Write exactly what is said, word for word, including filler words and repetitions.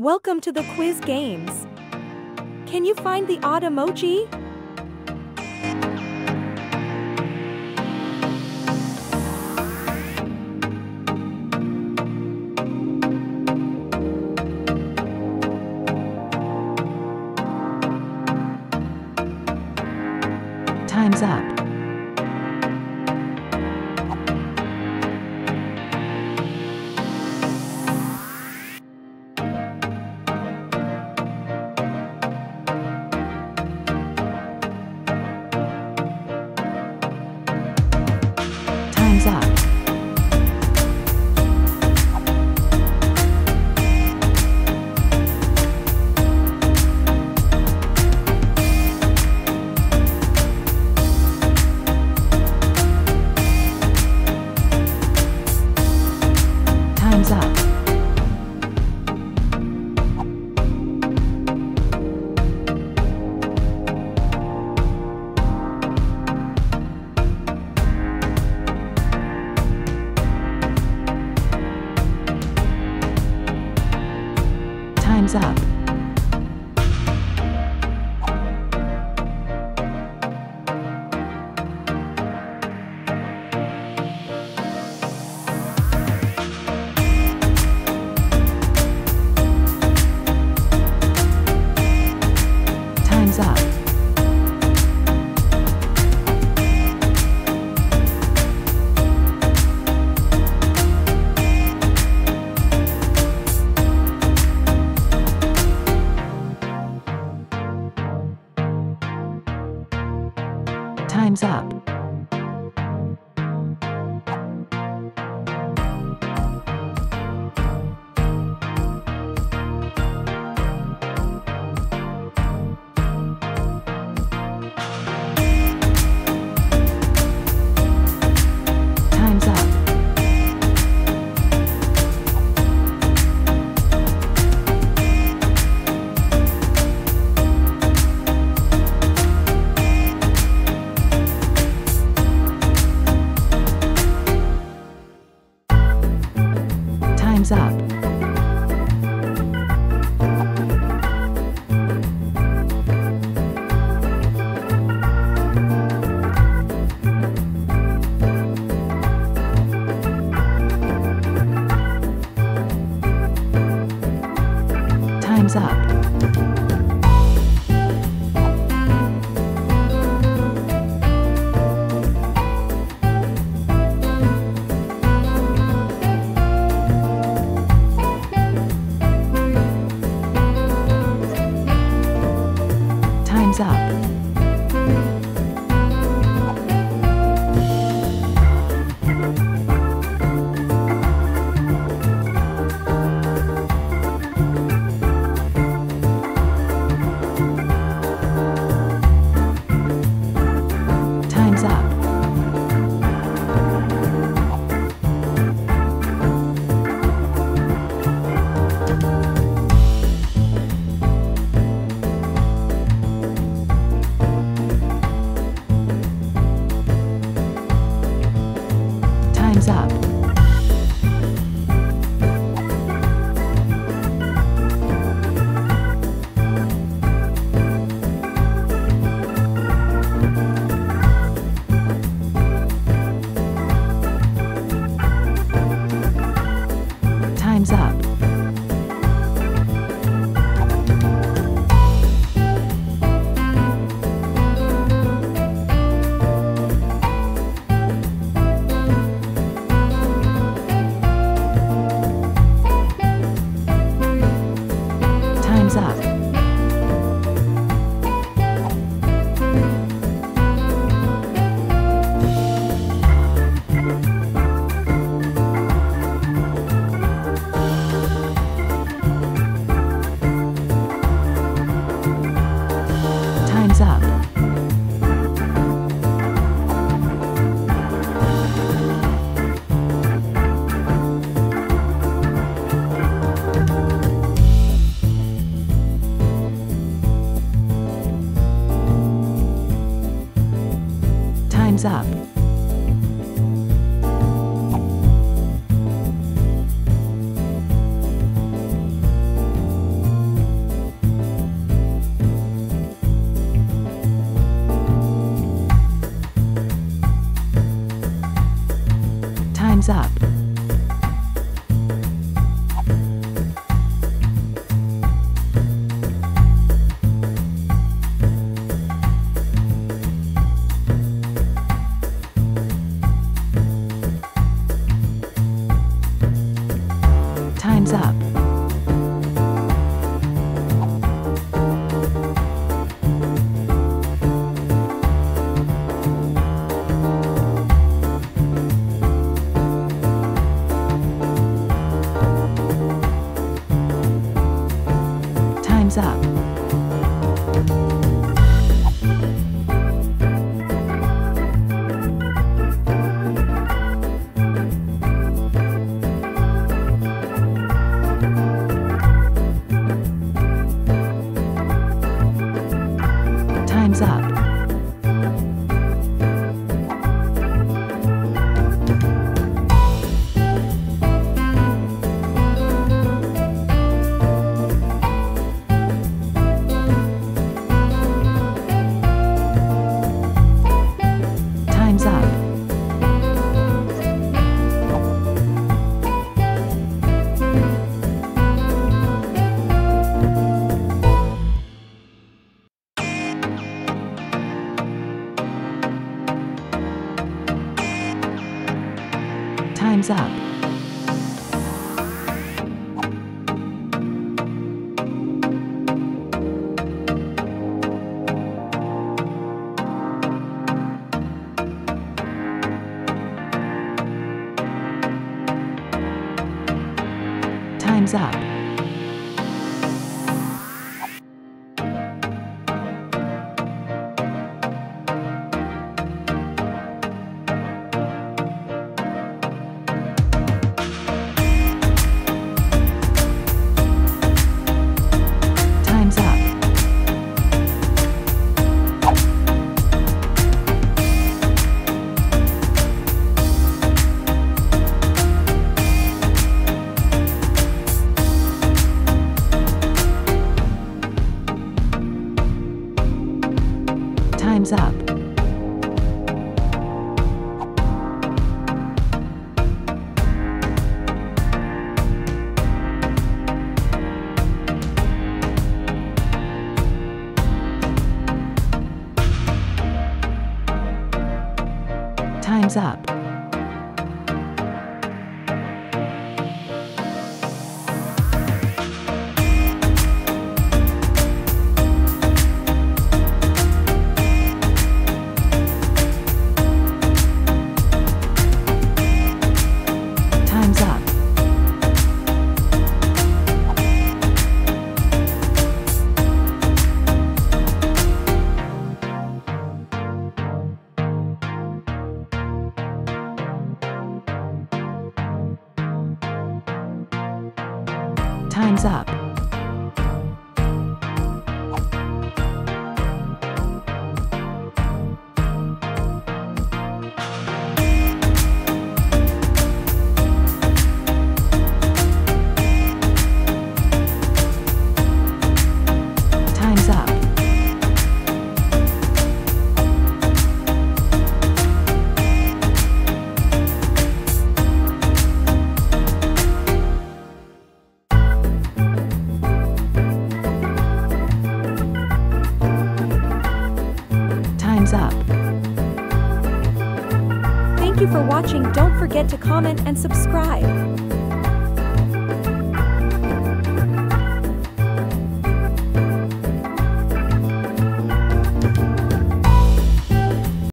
Welcome to the quiz games. Can you find the odd emoji? Time's up. Time's up. Time's up. Time's up. Time's up. Time's up. Time's up. Time's up. Time's up. Time's up. Time's up. Time's up. Time's up. Time's up. Time's up. things up. Time's up. Time's up. Time's up. Time's up. Time's up. Time's up. Time's up. Time's up. Time's up. Time's up. Up. Thank you for watching. Don't forget to comment and subscribe.